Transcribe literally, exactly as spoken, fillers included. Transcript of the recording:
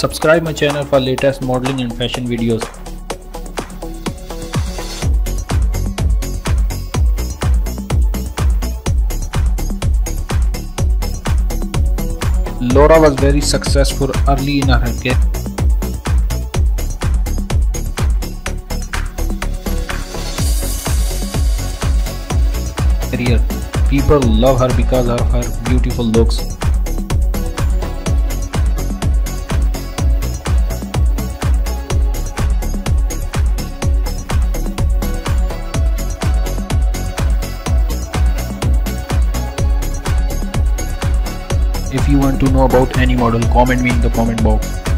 Subscribe my channel for latest modeling and fashion videos. Laura was very successful early in her career. People love her because of her beautiful looks. If you want to know about any model, comment me in the comment box.